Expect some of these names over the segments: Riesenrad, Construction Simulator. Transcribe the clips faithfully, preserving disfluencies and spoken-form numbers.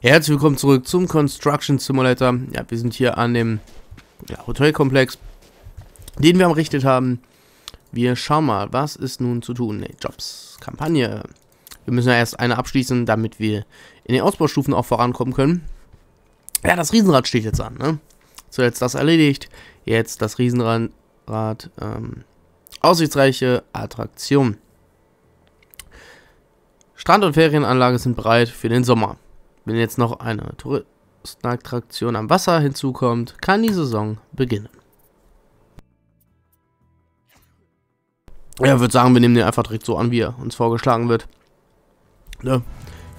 Herzlich willkommen zurück zum Construction Simulator. Ja, wir sind hier an dem ja, Hotelkomplex, den wir am errichtet haben. Wir schauen mal, was ist nun zu tun? Nee, Jobs, Kampagne. Wir müssen ja erst eine abschließen, damit wir in den Ausbaustufen auch vorankommen können. Ja, das Riesenrad steht jetzt an, ne? So, jetzt das erledigt. Jetzt das Riesenrad, ähm, aussichtsreiche Attraktion. Strand- und Ferienanlage sind bereit für den Sommer. Wenn jetzt noch eine Touristenattraktion am Wasser hinzukommt, kann die Saison beginnen. Ja, ich würde sagen, wir nehmen den einfach direkt so an, wie er uns vorgeschlagen wird. Ja.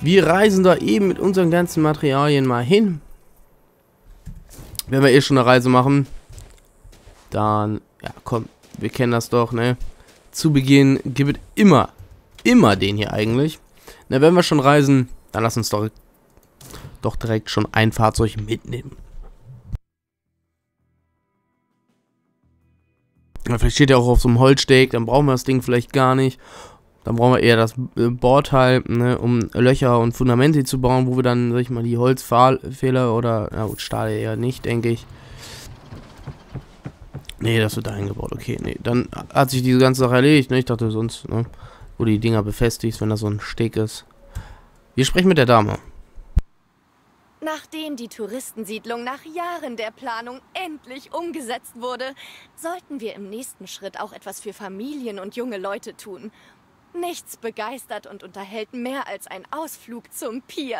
Wir reisen da eben mit unseren ganzen Materialien mal hin. Wenn wir eh schon eine Reise machen, dann, ja komm, wir kennen das doch, ne? Zu Beginn gibt es immer, immer den hier eigentlich. Na, wenn wir schon reisen, dann lass uns doch... doch direkt schon ein Fahrzeug mitnehmen. Ja, vielleicht steht ja auch auf so einem Holzsteg, dann brauchen wir das Ding vielleicht gar nicht. Dann brauchen wir eher das Bohrteil, ne, um Löcher und Fundamente zu bauen, wo wir dann, sag ich mal, die Holzfehler oder, na gut, Stahl eher nicht, denke ich. Ne, das wird da eingebaut, okay, ne, dann hat sich diese ganze Sache erledigt, ne, ich dachte sonst, ne, wo die Dinger befestigt, wenn das so ein Steg ist. Wir sprechen mit der Dame. Nachdem die Touristensiedlung nach Jahren der Planung endlich umgesetzt wurde, sollten wir im nächsten Schritt auch etwas für Familien und junge Leute tun. Nichts begeistert und unterhält mehr als ein Ausflug zum Pier.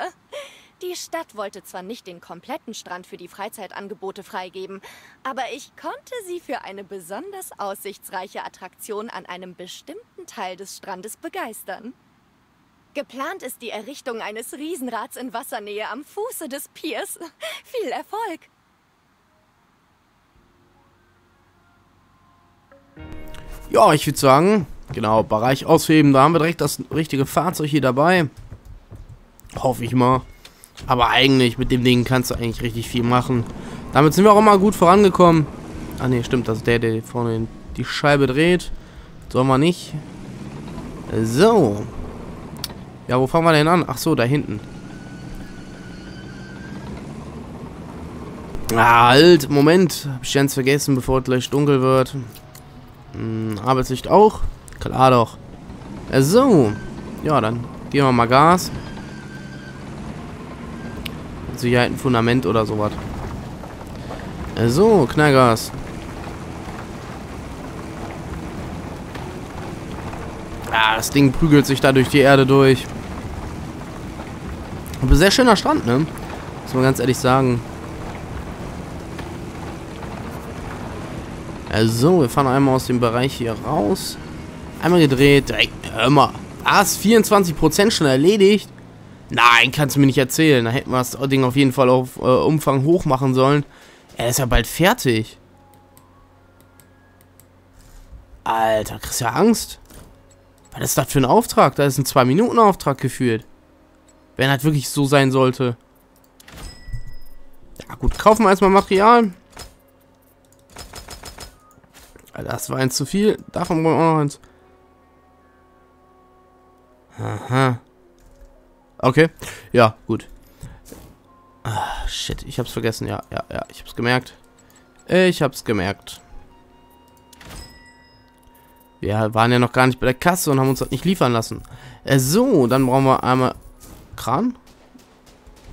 Die Stadt wollte zwar nicht den kompletten Strand für die Freizeitangebote freigeben, aber ich konnte sie für eine besonders aussichtsreiche Attraktion an einem bestimmten Teil des Strandes begeistern. Geplant ist die Errichtung eines Riesenrads in Wassernähe am Fuße des Piers. Viel Erfolg! Ja, ich würde sagen, genau, Bereich ausheben, da haben wir direkt das richtige Fahrzeug hier dabei. Hoffe ich mal. Aber eigentlich, mit dem Ding kannst du eigentlich richtig viel machen. Damit sind wir auch immer gut vorangekommen. Ah ne, stimmt, das ist der, der vorne die Scheibe dreht. Sollen wir nicht. So. Ja, wo fangen wir denn an? Ach so, da hinten. Ah, halt, Moment. Hab ich ganz vergessen, bevor es gleich dunkel wird. Hm, Arbeitslicht auch? Klar doch. So. Ja, dann geben wir mal Gas. Mit Sicherheit ein Fundament oder sowas. So, Knallgas. Ah, das Ding prügelt sich da durch die Erde durch. Aber sehr schöner Strand, ne? Muss man ganz ehrlich sagen. Also, wir fahren einmal aus dem Bereich hier raus. Einmal gedreht. Direkt, hör mal. Ah, ist vierundzwanzig Prozent schon erledigt? Nein, kannst du mir nicht erzählen. Da hätten wir das Ding auf jeden Fall auf äh, Umfang hoch machen sollen. Er ist ja bald fertig. Alter, kriegst du ja Angst. Was ist das für ein Auftrag? Da ist ein zwei Minuten Auftrag geführt. Wenn das wirklich so sein sollte. Ja gut, kaufen wir erstmal Material. Das war eins zu viel. Davon wollen wir auch noch eins. Aha. Okay. Ja, gut. Ah, shit. Ich hab's vergessen. Ja, ja, ja. Ich hab's gemerkt. Ich hab's gemerkt. Wir waren ja noch gar nicht bei der Kasse und haben uns das nicht liefern lassen. Äh, so, dann brauchen wir einmal... Kran?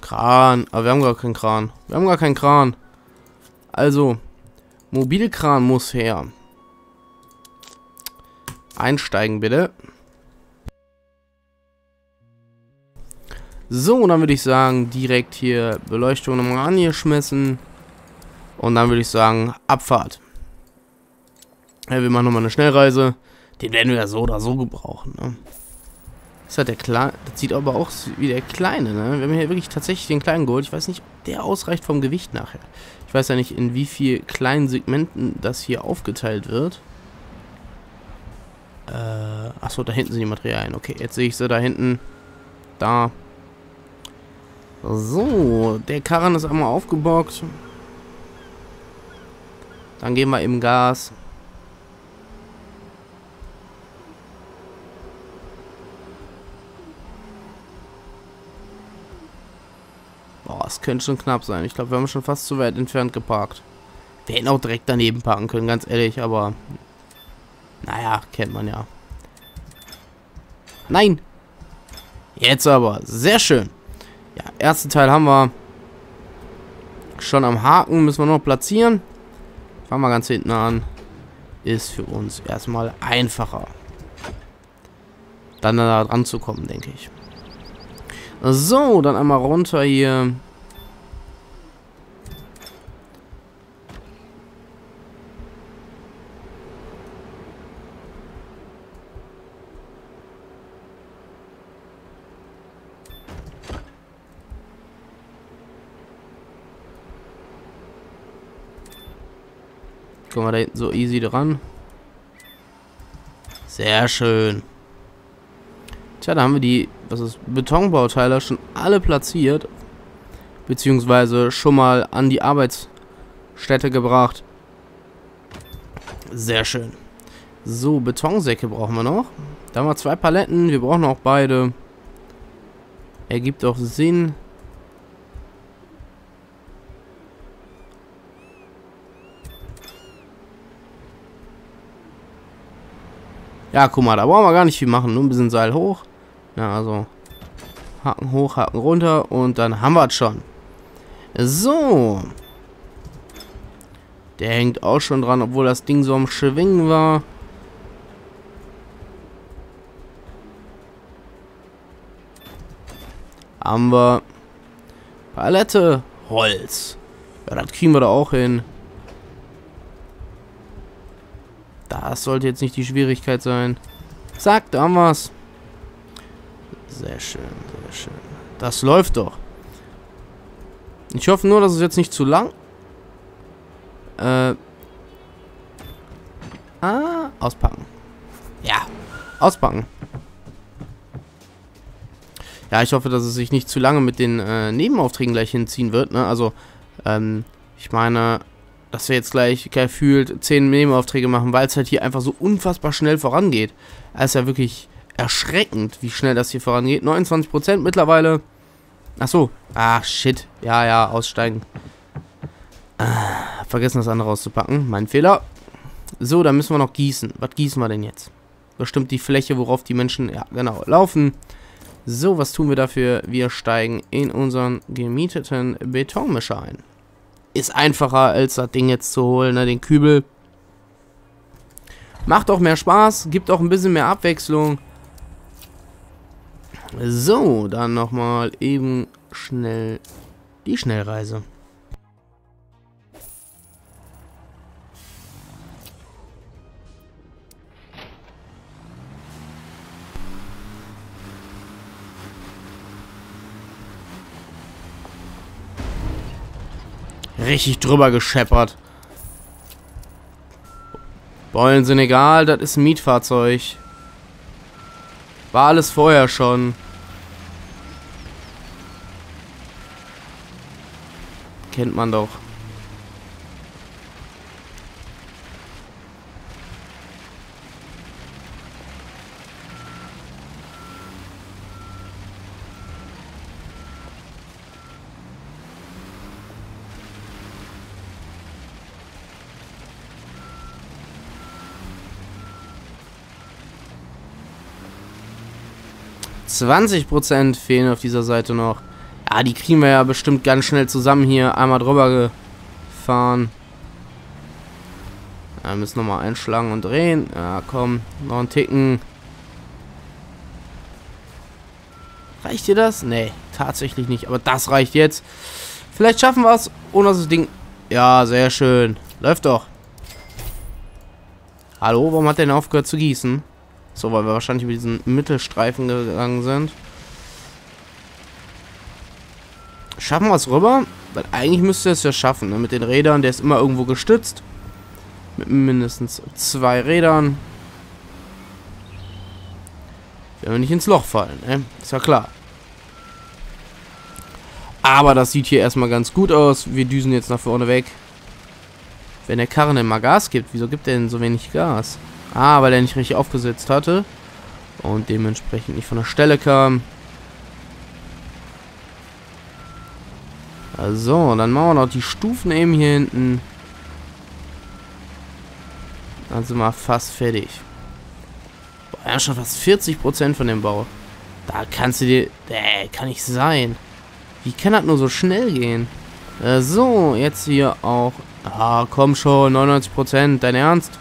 Kran. Aber wir haben gar keinen Kran. Wir haben gar keinen Kran. Also, Mobilkran muss her. Einsteigen, bitte. So, dann würde ich sagen, direkt hier Beleuchtung nochmal angeschmissen. Und dann würde ich sagen, Abfahrt. Ja, wir machen nochmal eine Schnellreise. Den werden wir ja so oder so gebrauchen. Ne? Das hat der Kleine. Das sieht aber auch wie der Kleine. Ne? Wir haben hier wirklich tatsächlich den Kleinen geholt. Ich weiß nicht, ob der ausreicht vom Gewicht nachher. Ich weiß ja nicht, in wie vielen kleinen Segmenten das hier aufgeteilt wird. Äh, achso, da hinten sind die Materialien. Okay, jetzt sehe ich sie da hinten. Da. So, der Karren ist einmal aufgebockt. Dann gehen wir eben Gas. Boah, es könnte schon knapp sein. Ich glaube, wir haben schon fast zu weit entfernt geparkt. Wir hätten auch direkt daneben parken können, ganz ehrlich, aber... Naja, kennt man ja. Nein! Jetzt aber. Sehr schön. Ja, ersten Teil haben wir schon am Haken. Müssen wir noch platzieren. Fangen wir ganz hinten an. Ist für uns erstmal einfacher. Dann da dran zu kommen, denke ich. So, dann einmal runter hier. Kommen wir da hinten so easy dran. Sehr schön. Tja, da haben wir die, was ist, Betonbauteile schon alle platziert. Beziehungsweise schon mal an die Arbeitsstätte gebracht. Sehr schön. So, Betonsäcke brauchen wir noch. Da haben wir zwei Paletten. Wir brauchen auch beide. Ergibt auch Sinn. Ja, guck mal, da brauchen wir gar nicht viel machen. Nur ein bisschen Seil hoch. Ja, also Haken hoch, Haken runter und dann haben wir es schon. So. Der hängt auch schon dran, obwohl das Ding so am Schwingen war. Haben wir Palette Holz. Ja, das kriegen wir da auch hin. Das sollte jetzt nicht die Schwierigkeit sein. Zack, da haben wir's. Sehr schön, sehr schön. Das läuft doch. Ich hoffe nur, dass es jetzt nicht zu lang... Äh... Ah, auspacken. Ja, auspacken. Ja, ich hoffe, dass es sich nicht zu lange mit den äh, Nebenaufträgen gleich hinziehen wird, ne? Also, ähm, ich meine... dass wir jetzt gleich gefühlt zehn Nebenaufträge machen, weil es halt hier einfach so unfassbar schnell vorangeht. Es ist ja wirklich erschreckend, wie schnell das hier vorangeht. neunundzwanzig Prozent mittlerweile. Ach so. Ach, shit. Ja, ja, aussteigen. Ah, vergessen, das andere auszupacken. Mein Fehler. So, dann müssen wir noch gießen. Was gießen wir denn jetzt? Bestimmt die Fläche, worauf die Menschen, ja, genau, laufen. So, was tun wir dafür? Wir steigen in unseren gemieteten Betonmischer ein. Ist einfacher, als das Ding jetzt zu holen, ne, den Kübel. Macht auch mehr Spaß, gibt auch ein bisschen mehr Abwechslung. So, dann nochmal eben schnell die Schnellreise. Richtig drüber gescheppert. Beulen sind egal, das ist ein Mietfahrzeug. War alles vorher schon. Kennt man doch. zwanzig Prozent fehlen auf dieser Seite noch. Ja, die kriegen wir ja bestimmt ganz schnell zusammen hier. Einmal drüber gefahren. Ja, wir müssen nochmal einschlagen und drehen. Ja, komm. Noch einen Ticken. Reicht dir das? Nee, tatsächlich nicht. Aber das reicht jetzt. Vielleicht schaffen wir es, ohne dass das Ding... Ja, sehr schön. Läuft doch. Hallo, warum hat der denn aufgehört zu gießen? So, weil wir wahrscheinlich über diesen Mittelstreifen gegangen sind. Schaffen wir es rüber? Weil eigentlich müsste es ja schaffen, ne? Mit den Rädern. Der ist immer irgendwo gestützt. Mit mindestens zwei Rädern. Wenn wir nicht ins Loch fallen, ne? Ist ja klar. Aber das sieht hier erstmal ganz gut aus. Wir düsen jetzt nach vorne weg. Wenn der Karren denn mal Gas gibt, wieso gibt der denn so wenig Gas? Ah, weil er nicht richtig aufgesetzt hatte und dementsprechend nicht von der Stelle kam. So, dann machen wir noch die Stufen eben hier hinten. Dann sind wir fast fertig. Boah, ja, schon fast vierzig Prozent von dem Bau. Da kannst du dir... Äh, kann nicht sein. Wie kann das nur so schnell gehen? Äh, so, jetzt hier auch... Ah, komm schon, neunundneunzig Prozent, dein Ernst?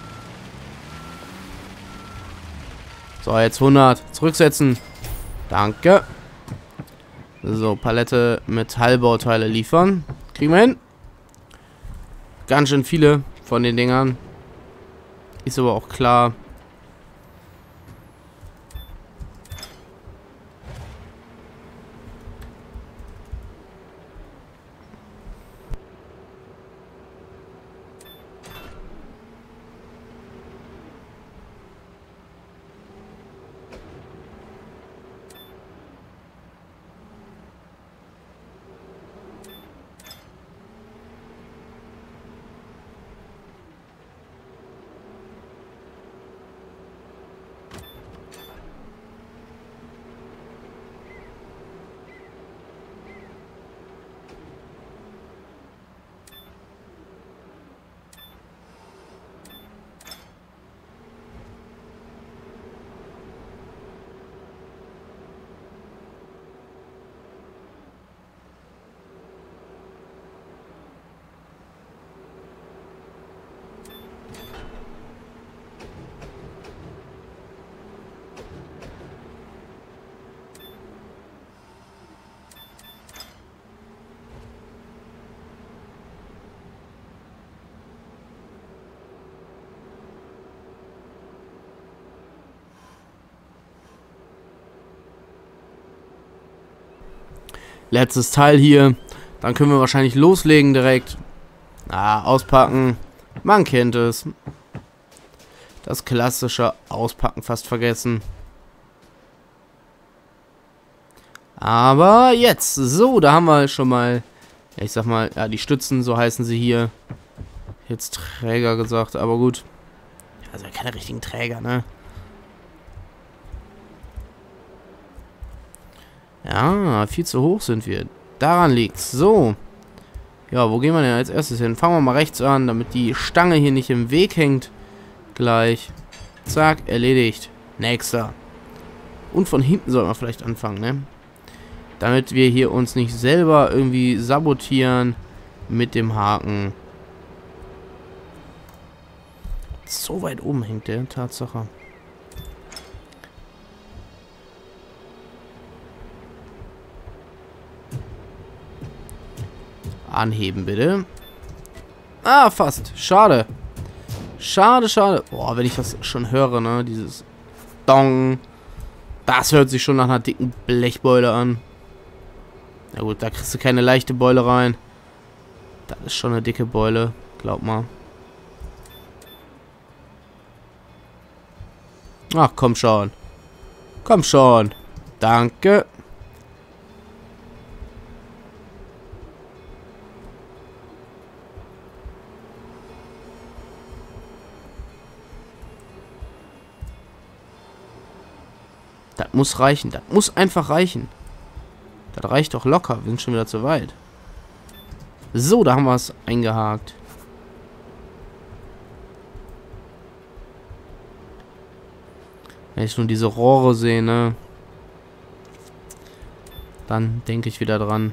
So, jetzt hundert. Zurücksetzen. Danke. So, Palette Metallbauteile liefern. Kriegen wir hin. Ganz schön viele von den Dingern. Ist aber auch klar. Letztes Teil hier. Dann können wir wahrscheinlich loslegen direkt. Ah, auspacken. Man kennt es. Das klassische Auspacken fast vergessen. Aber jetzt. So, da haben wir schon mal, ich sag mal, ja, die Stützen, so heißen sie hier. Jetzt Träger gesagt, aber gut. Also keine richtigen Träger, ne? Ja, viel zu hoch sind wir. Daran liegt's. So. Ja, wo gehen wir denn als erstes hin? Fangen wir mal rechts an, damit die Stange hier nicht im Weg hängt. Gleich. Zack, erledigt. Nächster. Und von hinten sollten wir vielleicht anfangen, ne? Damit wir hier uns nicht selber irgendwie sabotieren mit dem Haken. So weit oben hängt der, Tatsache. Anheben, bitte. Ah, fast. Schade. Schade, schade. Boah, wenn ich das schon höre, ne? Dieses Dong. Das hört sich schon nach einer dicken Blechbeule an. Na gut, da kriegst du keine leichte Beule rein. Das ist schon eine dicke Beule. Glaub mal. Ach, komm schon. Komm schon. Danke. Das muss reichen. Das muss einfach reichen. Das reicht doch locker. Wir sind schon wieder zu weit. So, da haben wir es eingehakt. Wenn ich nur diese Rohre sehe, ne? Dann denke ich wieder dran.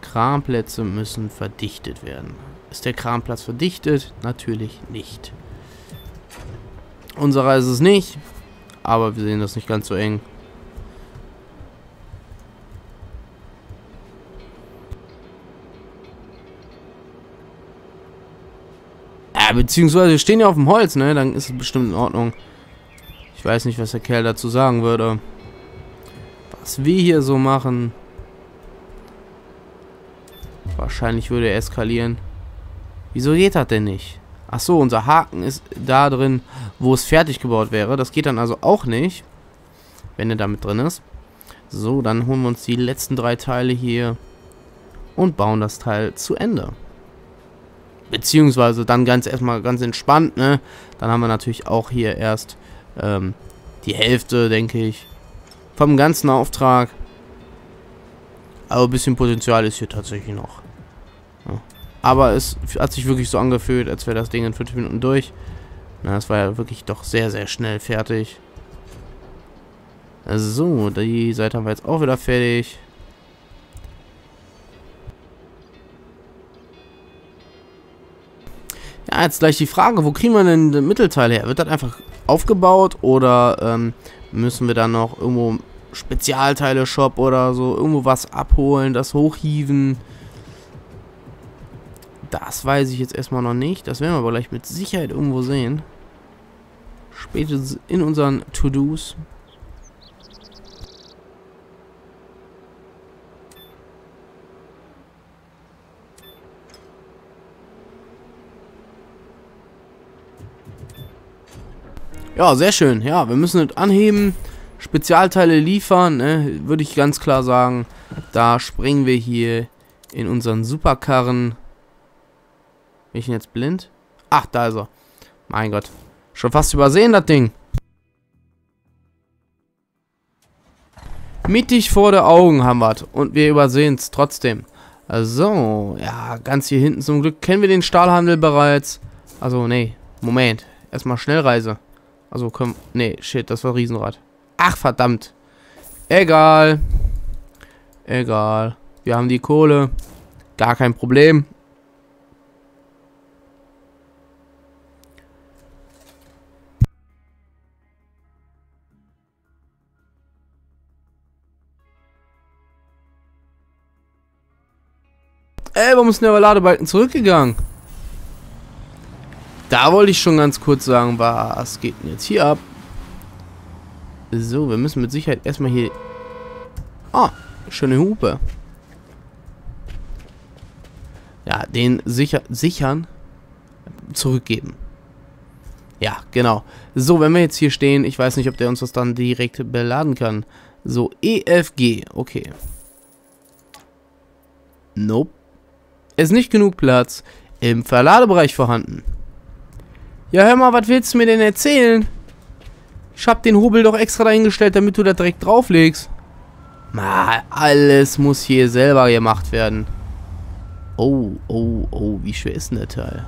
Kramplätze müssen verdichtet werden. Ist der Kramplatz verdichtet? Natürlich nicht. Unserer ist es nicht. Aber wir sehen das nicht ganz so eng. Ja, beziehungsweise wir stehen ja auf dem Holz, ne? Dann ist es bestimmt in Ordnung. Ich weiß nicht, was der Kerl dazu sagen würde. Was wir hier so machen. Wahrscheinlich würde er eskalieren. Wieso geht das denn nicht? Ach so, unser Haken ist da drin, wo es fertig gebaut wäre. Das geht dann also auch nicht, wenn er damit drin ist. So, dann holen wir uns die letzten drei Teile hier und bauen das Teil zu Ende. Beziehungsweise dann ganz erstmal ganz entspannt, ne? Dann haben wir natürlich auch hier erst ähm, die Hälfte, denke ich, vom ganzen Auftrag. Aber ein bisschen Potenzial ist hier tatsächlich noch. Ja. Aber es hat sich wirklich so angefühlt, als wäre das Ding in fünf Minuten durch. Na, es war ja wirklich doch sehr, sehr schnell fertig. So, die Seite haben wir jetzt auch wieder fertig. Ja, jetzt gleich die Frage, wo kriegen wir denn den Mittelteil her? Wird das einfach aufgebaut oder ähm, müssen wir dann noch irgendwo Spezialteile-Shop oder so irgendwo was abholen, das hochhieven? Das weiß ich jetzt erstmal noch nicht. Das werden wir aber gleich mit Sicherheit irgendwo sehen. Spätestens in unseren To-Dos. Ja, sehr schön. Ja, wir müssen es anheben, Spezialteile liefern, ne? Würde ich ganz klar sagen. Da springen wir hier in unseren Superkarren. Bin ich denn jetzt blind? Ach, da ist er. Mein Gott. Schon fast übersehen, das Ding. Mittig vor den Augen haben wir es. Und wir übersehen es trotzdem. Also, ja, ganz hier hinten zum Glück kennen wir den Stahlhandel bereits. Also, nee, Moment. Erstmal Schnellreise. Also komm, nee, shit, das war Riesenrad. Ach, verdammt. Egal. Egal. Wir haben die Kohle. Gar kein Problem. Ey, warum ist denn der Ladebalken zurückgegangen? Da wollte ich schon ganz kurz sagen, was geht denn jetzt hier ab? So, wir müssen mit Sicherheit erstmal hier... Ah, schöne Hupe. Ja, den sicher sichern, zurückgeben. Ja, genau. So, wenn wir jetzt hier stehen, ich weiß nicht, ob der uns das dann direkt beladen kann. So, E F G, okay. Nope. Ist nicht genug Platz im Verladebereich vorhanden. Ja, hör mal, was willst du mir denn erzählen? Ich hab den Hobel doch extra dahingestellt, damit du da direkt drauflegst. Mal, alles muss hier selber gemacht werden. Oh, oh, oh, wie schwer ist denn der Teil?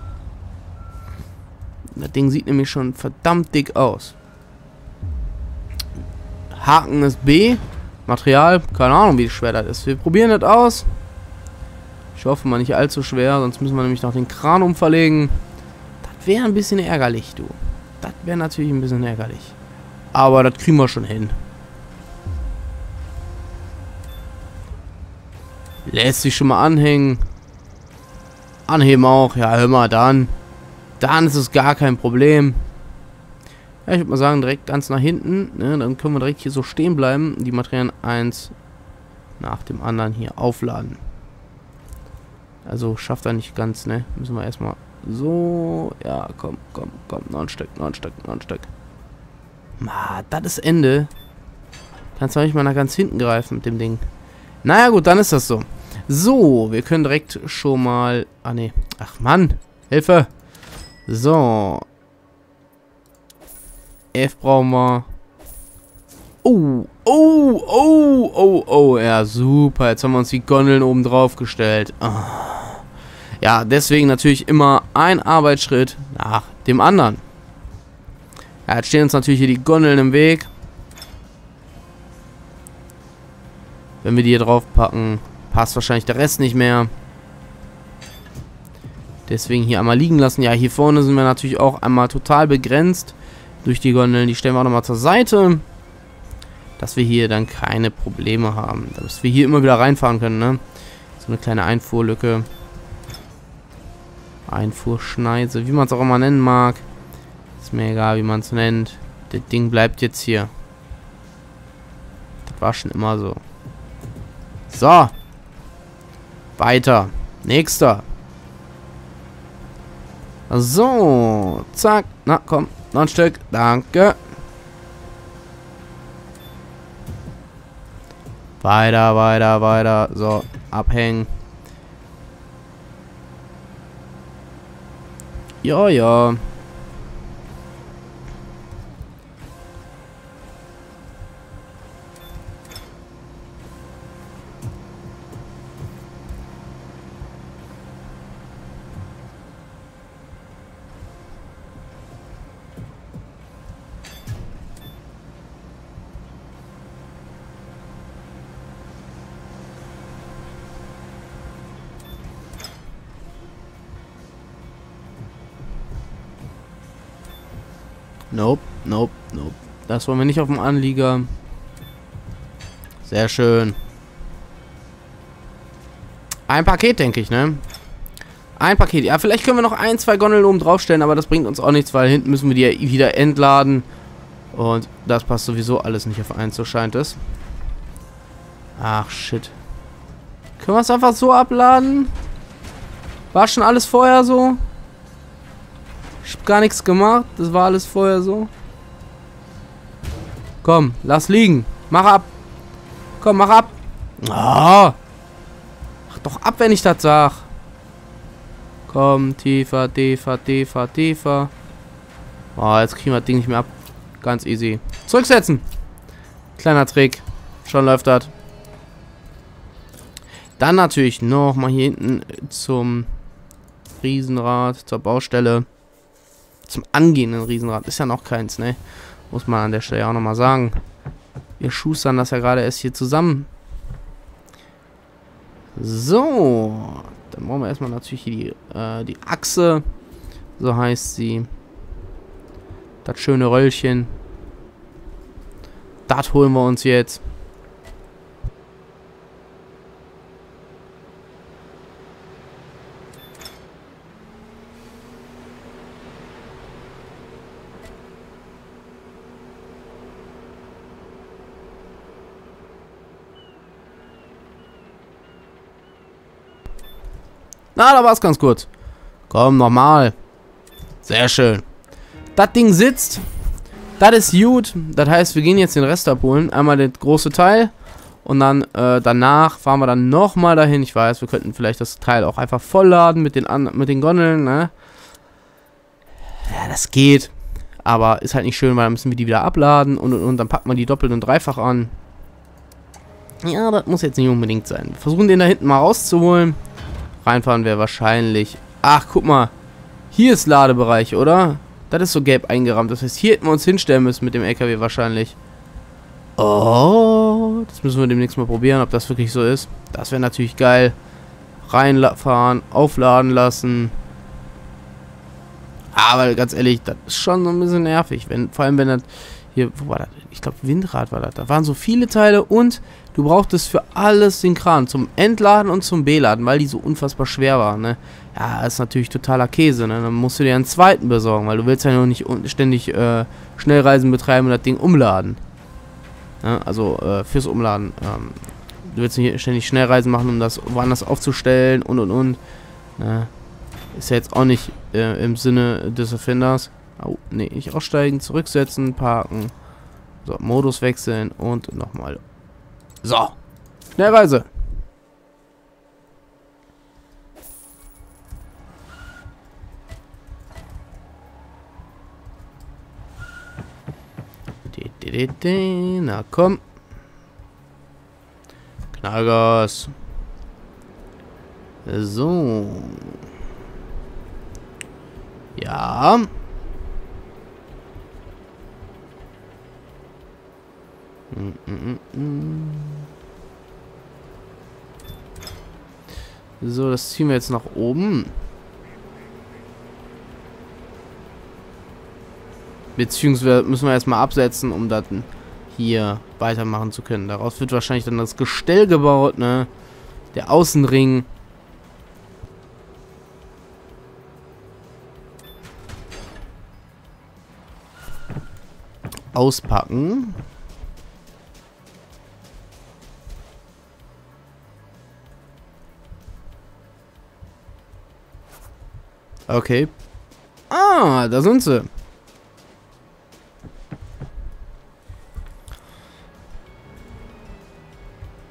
Das Ding sieht nämlich schon verdammt dick aus. Haken ist B. Material, keine Ahnung, wie schwer das ist. Wir probieren das aus. Ich hoffe mal nicht allzu schwer, sonst müssen wir nämlich noch den Kran umverlegen. Wäre ein bisschen ärgerlich, du. Das wäre natürlich ein bisschen ärgerlich. Aber das kriegen wir schon hin. Lässt sich schon mal anhängen. Anheben auch. Ja, hör mal, dann. Dann ist es gar kein Problem. Ja, ich würde mal sagen, direkt ganz nach hinten. Ne, dann können wir direkt hier so stehen bleiben. Die Materialien eins nach dem anderen hier aufladen. Also schafft er nicht ganz, ne? Müssen wir erstmal... So, ja, komm, komm, komm, noch ein Stück, noch ein Stück, noch ein Stück. Ma, das ist Ende. Kannst du nicht mal nach ganz hinten greifen mit dem Ding. Naja gut, dann ist das so. So, wir können direkt schon mal... Ah ne, ach Mann, Hilfe. So. F brauchen wir. Oh, oh, oh, oh, oh, ja super. Jetzt haben wir uns die Gondeln oben drauf gestellt. Ah. Ja, deswegen natürlich immer ein Arbeitsschritt nach dem anderen. Ja, jetzt stehen uns natürlich hier die Gondeln im Weg. Wenn wir die hier drauf packen, passt wahrscheinlich der Rest nicht mehr. Deswegen hier einmal liegen lassen. Ja, hier vorne sind wir natürlich auch einmal total begrenzt durch die Gondeln. Die stellen wir auch nochmal zur Seite, dass wir hier dann keine Probleme haben. Dass wir hier immer wieder reinfahren können, ne? So eine kleine Einfuhrlücke. Einfuhrschneise, wie man es auch immer nennen mag. Ist mir egal, wie man es nennt. Das Ding bleibt jetzt hier. Das war schon immer so. So. Weiter. Nächster. So. Zack. Na, komm. Noch ein Stück. Danke. Weiter, weiter, weiter. So. Abhängen. Ja, ja. Nope, nope, nope. Das wollen wir nicht auf dem Anlieger. Sehr schön. Ein Paket, denke ich, ne? Ein Paket. Ja, vielleicht können wir noch ein, zwei Gondeln oben draufstellen, aber das bringt uns auch nichts, weil hinten müssen wir die ja wieder entladen. Und das passt sowieso alles nicht auf eins, so scheint es. Ach, shit. Können wir es einfach so abladen? War schon alles vorher so? Ich hab gar nichts gemacht. Das war alles vorher so. Komm, lass liegen. Mach ab. Komm, mach ab. Oh. Mach doch ab, wenn ich das sag. Komm, tiefer, tiefer, tiefer, tiefer. Oh, jetzt kriegen wir das Ding nicht mehr ab. Ganz easy. Zurücksetzen. Kleiner Trick. Schon läuft das. Dann natürlich nochmal hier hinten zum Riesenrad, zur Baustelle. Zum angehenden Riesenrad. Ist ja noch keins, ne? Muss man an der Stelle auch nochmal sagen. Wir schustern das ja gerade erst hier zusammen. So. Dann brauchen wir erstmal natürlich hier die, äh, die Achse. So heißt sie. Das schöne Röllchen. Das holen wir uns jetzt. Na, da war es ganz kurz. Komm, nochmal. Sehr schön. Das Ding sitzt. Das ist gut. Das heißt, wir gehen jetzt den Rest abholen. Einmal das große Teil. Und dann äh, danach fahren wir dann nochmal dahin. Ich weiß, wir könnten vielleicht das Teil auch einfach vollladen mit den, An mit den Gondeln. Ne? Ja, das geht. Aber ist halt nicht schön, weil dann müssen wir die wieder abladen. Und, und, und dann packt man die doppelt und dreifach an. Ja, das muss jetzt nicht unbedingt sein. Wir versuchen den da hinten mal rauszuholen. Reinfahren wäre wahrscheinlich... Ach, guck mal. Hier ist Ladebereich, oder? Das ist so gelb eingerahmt. Das heißt, hier hätten wir uns hinstellen müssen mit dem L K W wahrscheinlich. Oh, das müssen wir demnächst mal probieren, ob das wirklich so ist. Das wäre natürlich geil. Reinfahren, aufladen lassen. Aber ganz ehrlich, das ist schon so ein bisschen nervig. Wenn, vor allem, wenn das... Hier, wo war das? Ich glaube, Windrad war das. Da waren so viele Teile und du brauchtest für alles den Kran. Zum Entladen und zum Beladen, weil die so unfassbar schwer waren. Ne? Ja, ist natürlich totaler Käse. Ne? Dann musst du dir einen zweiten besorgen, weil du willst ja noch nicht ständig äh, Schnellreisen betreiben und das Ding umladen. Ne? Also äh, fürs Umladen. Ähm, du willst nicht ständig Schnellreisen machen, um das woanders aufzustellen und und und. Ne? Ist ja jetzt auch nicht äh, im Sinne des Erfinders. Oh, nee, nicht aussteigen, zurücksetzen, parken. So, Modus wechseln und nochmal. So, Schnellreise. Na komm. Knallgas. So. Ja. So, das ziehen wir jetzt nach oben. Beziehungsweise müssen wir erstmal absetzen, um das hier weitermachen zu können. Daraus wird wahrscheinlich dann das Gestell gebaut, ne? Der Außenring. Auspacken. Okay. Ah, da sind sie.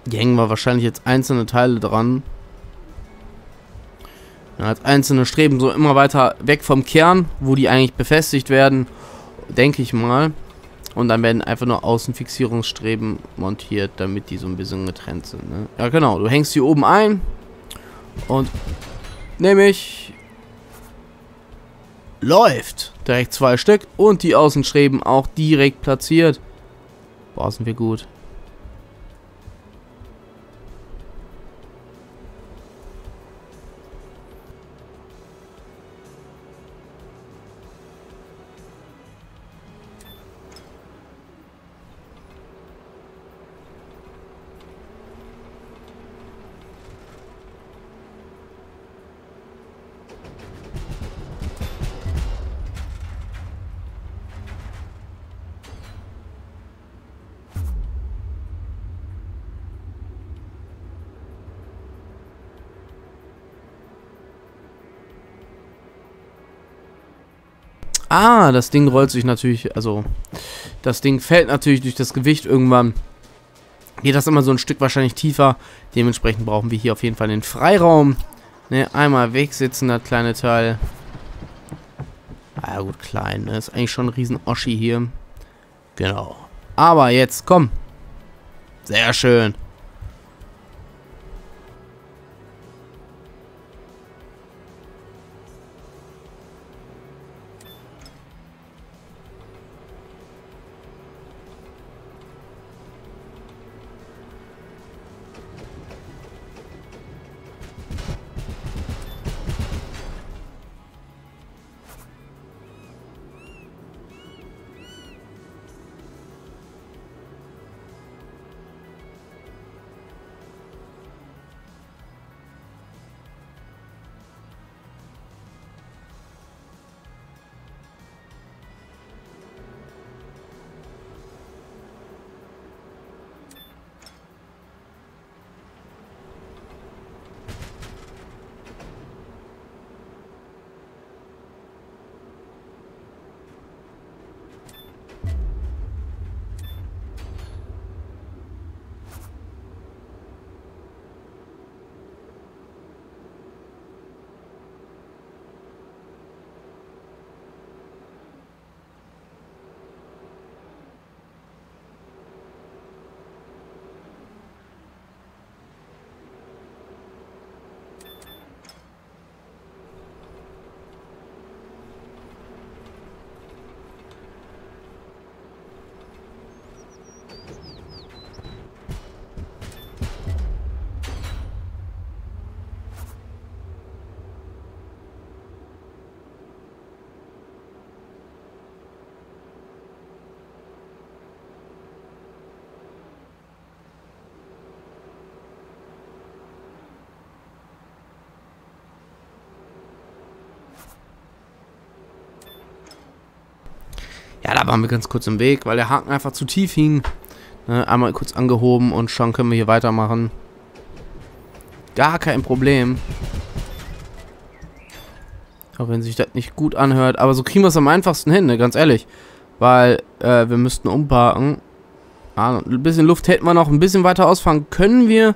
Die hängen wir wahrscheinlich jetzt einzelne Teile dran. Als einzelne Streben so immer weiter weg vom Kern, wo die eigentlich befestigt werden, denke ich mal. Und dann werden einfach nur Außenfixierungsstreben montiert, damit die so ein bisschen getrennt sind. Ne? Ja, genau. Du hängst die oben ein und nehme ich... Läuft. Direkt zwei Stück und die Außenstreben auch direkt platziert. Boah, sind wir gut. Ah, das Ding rollt sich natürlich, also das Ding fällt natürlich durch das Gewicht irgendwann. Geht das immer so ein Stück wahrscheinlich tiefer. Dementsprechend brauchen wir hier auf jeden Fall den Freiraum. Ne, einmal wegsitzen, das kleine Teil. Ah gut, klein, ne? Ist eigentlich schon ein Riesen-Oschi hier. Genau. Aber jetzt, komm. Sehr schön. Ja, da waren wir ganz kurz im Weg, weil der Haken einfach zu tief hing. Ne, einmal kurz angehoben und schon können wir hier weitermachen. Gar kein Problem. Auch wenn sich das nicht gut anhört. Aber so kriegen wir es am einfachsten hin, ne, ganz ehrlich. Weil äh, wir müssten umparken. Ja, ein bisschen Luft hätten wir noch, ein bisschen weiter ausfahren können wir.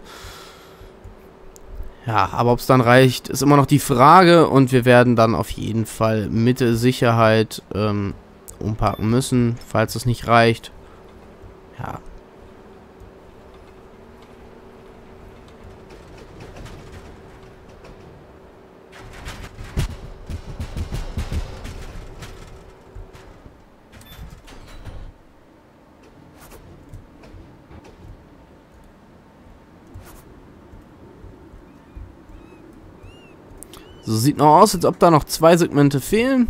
Ja, aber ob es dann reicht, ist immer noch die Frage. Und wir werden dann auf jeden Fall mit Sicherheit Ähm, umparken müssen, falls es nicht reicht. Ja. So sieht noch aus, als ob da noch zwei Segmente fehlen.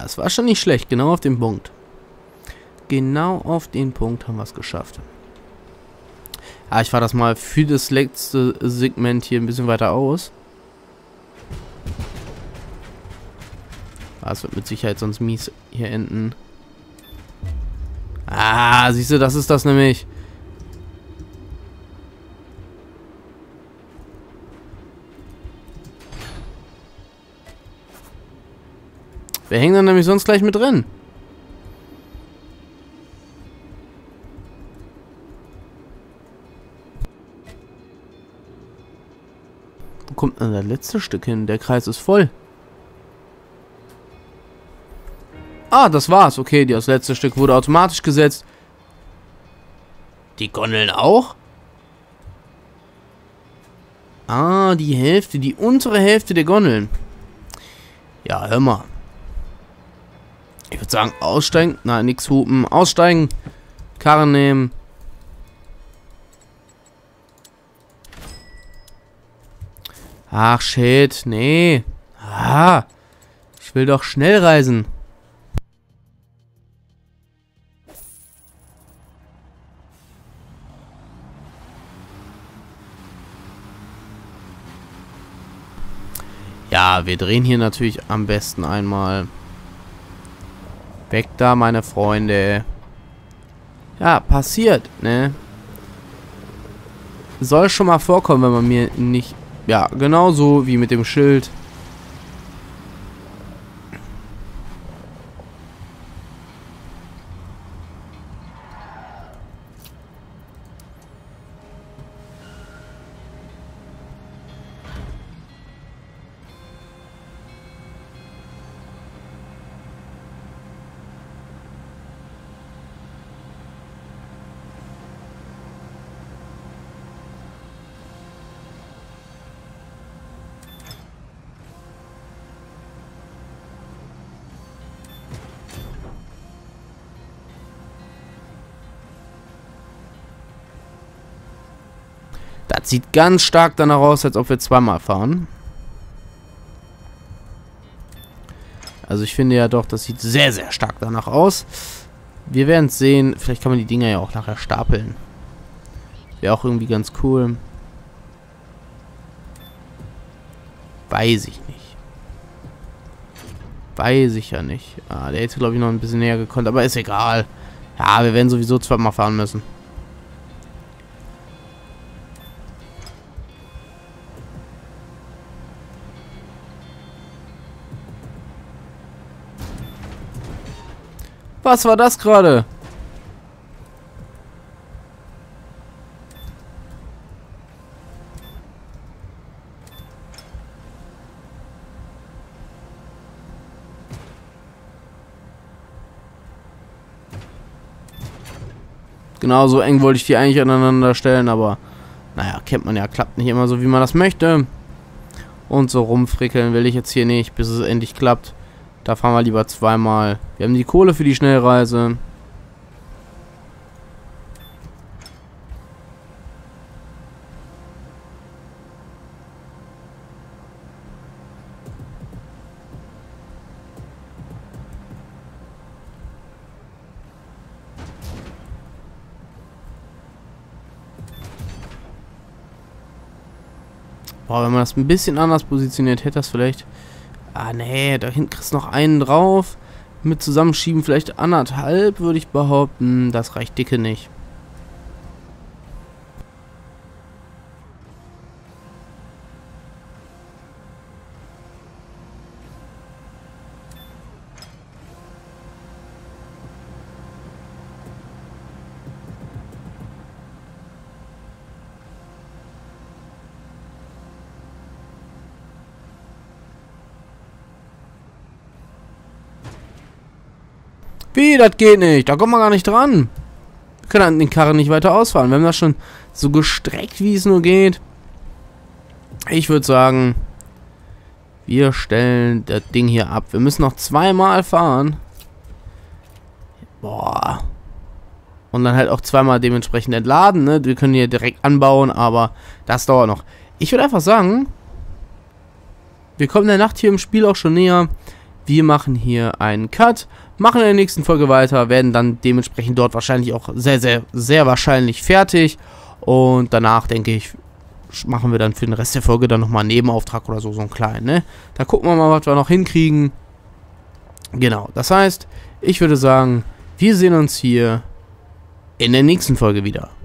Das war schon nicht schlecht, genau auf den Punkt. Genau auf den Punkt haben wir es geschafft. Ah, ich fahre das mal für das letzte Segment hier ein bisschen weiter aus. Ah, es wird mit Sicherheit sonst mies hier enden. Ah, siehst du, das ist das nämlich. Wir hängen dann nämlich sonst gleich mit drin. Wo kommt denn das letzte Stück hin? Der Kreis ist voll. Ah, das war's. Okay, das letzte Stück wurde automatisch gesetzt. Die Gondeln auch? Ah, die Hälfte, die untere Hälfte der Gondeln. Ja, hör mal. Ich würde sagen, aussteigen. Nein, nix hupen. Aussteigen. Karre nehmen. Ach, shit. Nee. Ah. Ich will doch schnell reisen. Ja, wir drehen hier natürlich am besten einmal. Weg da, meine Freunde. Ja, passiert, ne? Soll schon mal vorkommen, wenn man mir nicht... Ja, genauso wie mit dem Schild. Das sieht ganz stark danach aus, als ob wir zweimal fahren. Also ich finde ja doch, das sieht sehr, sehr stark danach aus. Wir werden es sehen. Vielleicht kann man die Dinger ja auch nachher stapeln. Wäre auch irgendwie ganz cool. Weiß ich nicht. Weiß ich ja nicht. Ah, der hätte, glaube ich, noch ein bisschen näher gekonnt. Aber ist egal. Ja, wir werden sowieso zweimal fahren müssen. Was war das gerade? Genauso eng wollte ich die eigentlich aneinander stellen, aber naja, kennt man ja, klappt nicht immer so, wie man das möchte. Und so rumfrickeln will ich jetzt hier nicht, bis es endlich klappt. Da fahren wir lieber zweimal. Wir haben die Kohle für die Schnellreise. Boah, wenn man das ein bisschen anders positioniert, hätte das vielleicht... Ah, nee, da hinten kriegst du noch einen drauf. Mit Zusammenschieben vielleicht anderthalb, würde ich behaupten. Das reicht dicke nicht. Wie, das geht nicht. Da kommt man gar nicht dran. Wir können an den Karren nicht weiter ausfahren. Wir haben das schon so gestreckt, wie es nur geht. Ich würde sagen, wir stellen das Ding hier ab. Wir müssen noch zweimal fahren. Boah. Und dann halt auch zweimal dementsprechend entladen, ne? Wir können hier direkt anbauen, aber das dauert noch. Ich würde einfach sagen, wir kommen der Nacht hier im Spiel auch schon näher. Wir machen hier einen Cut, machen in der nächsten Folge weiter, werden dann dementsprechend dort wahrscheinlich auch sehr, sehr, sehr wahrscheinlich fertig. Und danach, denke ich, machen wir dann für den Rest der Folge dann nochmal einen Nebenauftrag oder so, so einen kleinen, ne? Da gucken wir mal, was wir noch hinkriegen. Genau, das heißt, ich würde sagen, wir sehen uns hier in der nächsten Folge wieder.